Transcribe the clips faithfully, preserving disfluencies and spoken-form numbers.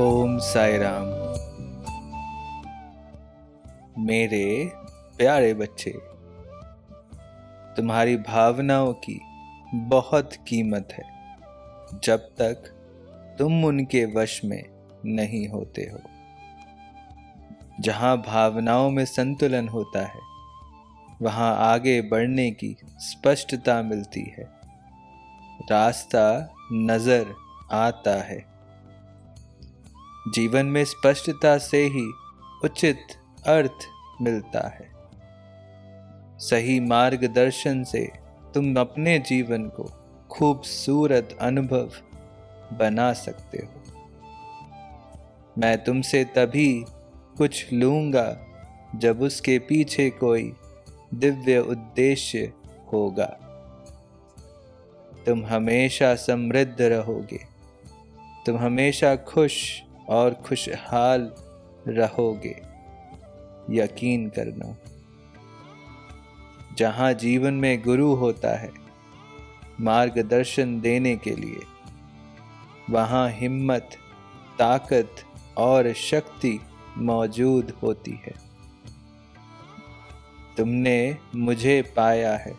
ओम साई राम। मेरे प्यारे बच्चे, तुम्हारी भावनाओं की बहुत कीमत है जब तक तुम उनके वश में नहीं होते हो। जहां भावनाओं में संतुलन होता है वहां आगे बढ़ने की स्पष्टता मिलती है, रास्ता नजर आता है। जीवन में स्पष्टता से ही उचित अर्थ मिलता है। सही मार्गदर्शन से तुम अपने जीवन को खूबसूरत अनुभव बना सकते हो। मैं तुमसे तभी कुछ लूंगा जब उसके पीछे कोई दिव्य उद्देश्य होगा। तुम हमेशा समृद्ध रहोगे, तुम हमेशा खुश और खुशहाल रहोगे, यकीन करना। जहां जीवन में गुरु होता है मार्गदर्शन देने के लिए, वहां हिम्मत, ताकत और शक्ति मौजूद होती है। तुमने मुझे पाया है,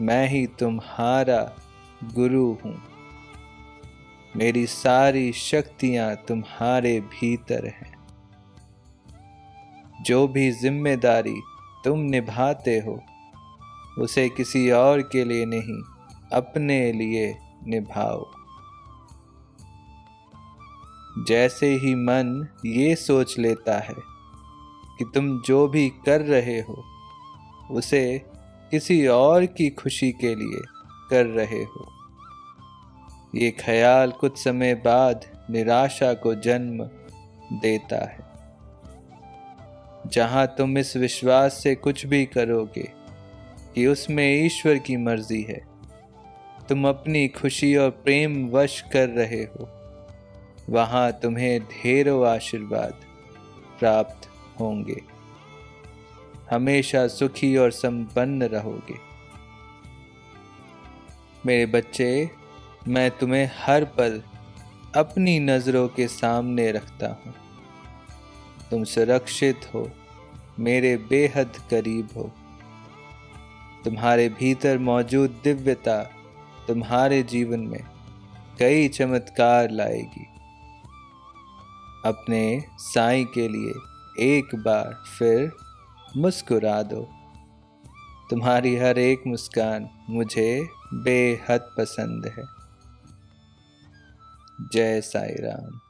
मैं ही तुम्हारा गुरु हूँ। मेरी सारी शक्तियाँ तुम्हारे भीतर हैं। जो भी जिम्मेदारी तुम निभाते हो उसे किसी और के लिए नहीं, अपने लिए निभाओ। जैसे ही मन ये सोच लेता है कि तुम जो भी कर रहे हो उसे किसी और की खुशी के लिए कर रहे हो, ये ख्याल कुछ समय बाद निराशा को जन्म देता है। जहां तुम इस विश्वास से कुछ भी करोगे कि उसमें ईश्वर की मर्जी है, तुम अपनी खुशी और प्रेम वश कर रहे हो, वहां तुम्हें ढेरों आशीर्वाद प्राप्त होंगे। हमेशा सुखी और संपन्न रहोगे। मेरे बच्चे, मैं तुम्हें हर पल अपनी नजरों के सामने रखता हूँ। तुम सुरक्षित हो, मेरे बेहद करीब हो। तुम्हारे भीतर मौजूद दिव्यता तुम्हारे जीवन में कई चमत्कार लाएगी। अपने साईं के लिए एक बार फिर मुस्कुरा दो। तुम्हारी हर एक मुस्कान मुझे बेहद पसंद है। जय साईं राम।